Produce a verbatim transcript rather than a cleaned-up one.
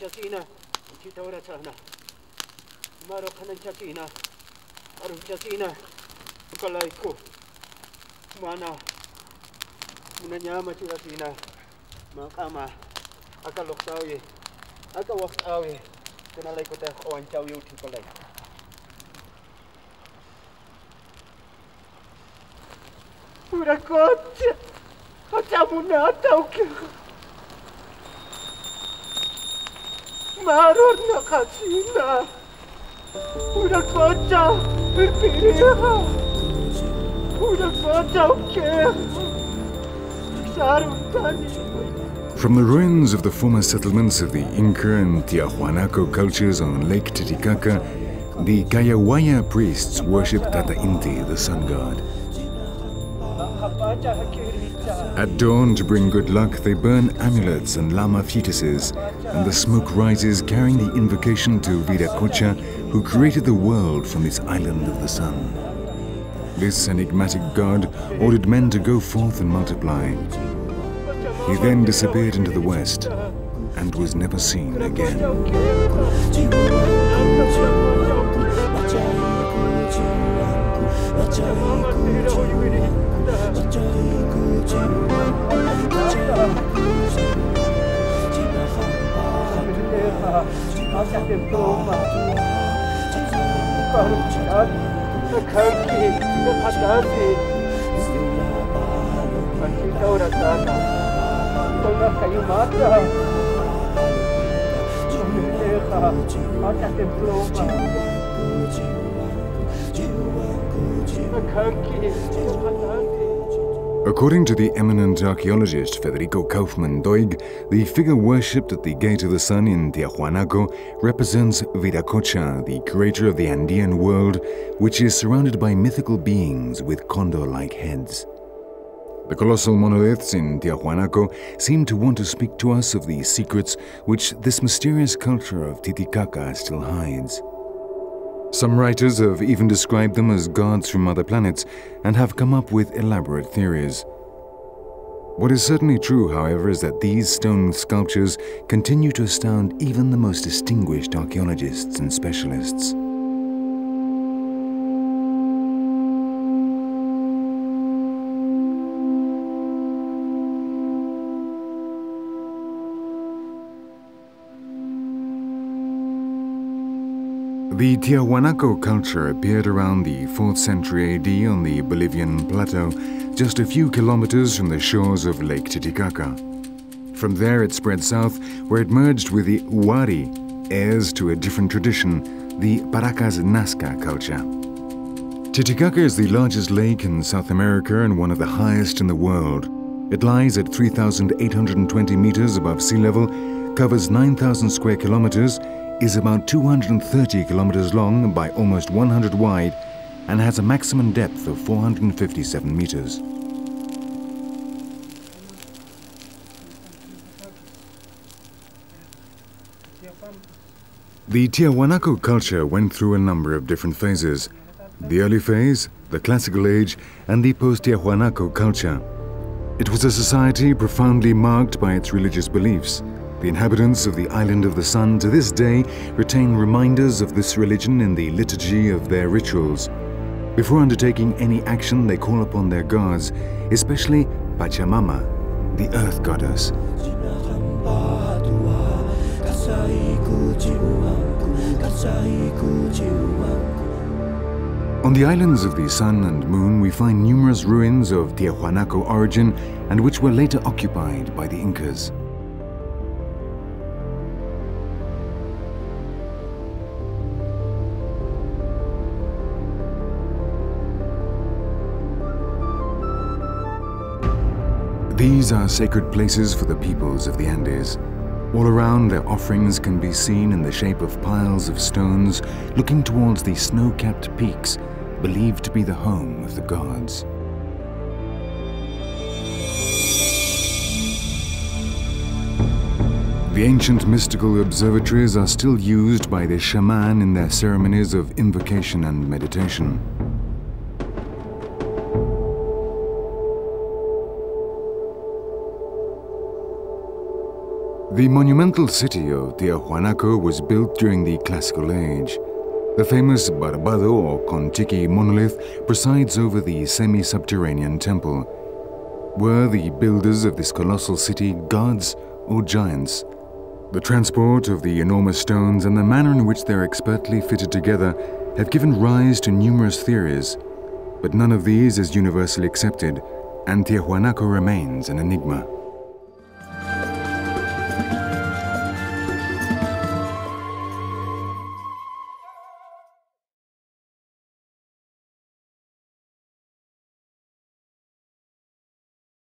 chasina, chitawara sana. Maro kanan chasina, arum chasina, ukalaiko, mana, munanyama chasina, makama, akaloksawi, akawaksawi, kunalaiko ta oanchawi utikolai. Viracocha, atamunata ukiho. Maror na kasina, Viracocha perpiriha, Viracocha uke, sarutani. From the ruins of the former settlements of the Inca and Tiwanaku cultures on Lake Titicaca, the Cayahualla priests worship Tata Inti, the sun god. At dawn, to bring good luck, they burn amulets and llama fetuses, and the smoke rises, carrying the invocation to Viracocha, who created the world from this island of the sun. This enigmatic god ordered men to go forth and multiply. He then disappeared into the west and was never seen again. According to the eminent archaeologist Federico Kauffmann Doig, the figure worshipped at the Gate of the Sun in Tiwanaku represents Viracocha, the creator of the Andean world, which is surrounded by mythical beings with condor-like heads. The colossal monoliths in Tiwanaku seem to want to speak to us of the secrets which this mysterious culture of Titicaca still hides. Some writers have even described them as gods from other planets and have come up with elaborate theories. What is certainly true, however, is that these stone sculptures continue to astound even the most distinguished archaeologists and specialists. The Tiwanaku culture appeared around the fourth century A D on the Bolivian plateau, just a few kilometers from the shores of Lake Titicaca. From there it spread south, where it merged with the Huari, heirs to a different tradition, the Paracas-Nasca culture. Titicaca is the largest lake in South America and one of the highest in the world. It lies at three thousand eight hundred twenty meters above sea level, covers nine thousand square kilometers, is about two hundred thirty kilometers long by almost one hundred wide, and has a maximum depth of four hundred fifty-seven meters. The Tiwanaku culture went through a number of different phases: the early phase, the classical age, and the post-Tiwanaku culture. It was a society profoundly marked by its religious beliefs. The inhabitants of the Island of the Sun to this day retain reminders of this religion in the liturgy of their rituals. Before undertaking any action, they call upon their gods, especially Pachamama, the earth goddess. On the islands of the Sun and Moon, we find numerous ruins of Tiwanaku origin and which were later occupied by the Incas. These are sacred places for the peoples of the Andes. All around, their offerings can be seen in the shape of piles of stones looking towards the snow-capped peaks, believed to be the home of the gods. The ancient mystical observatories are still used by the shaman in their ceremonies of invocation and meditation. The monumental city of Tiwanaku was built during the Classical Age. The famous Barbado or Contiki monolith presides over the semi-subterranean temple. Were the builders of this colossal city gods or giants? The transport of the enormous stones and the manner in which they're expertly fitted together have given rise to numerous theories, but none of these is universally accepted, and Tiwanaku remains an enigma.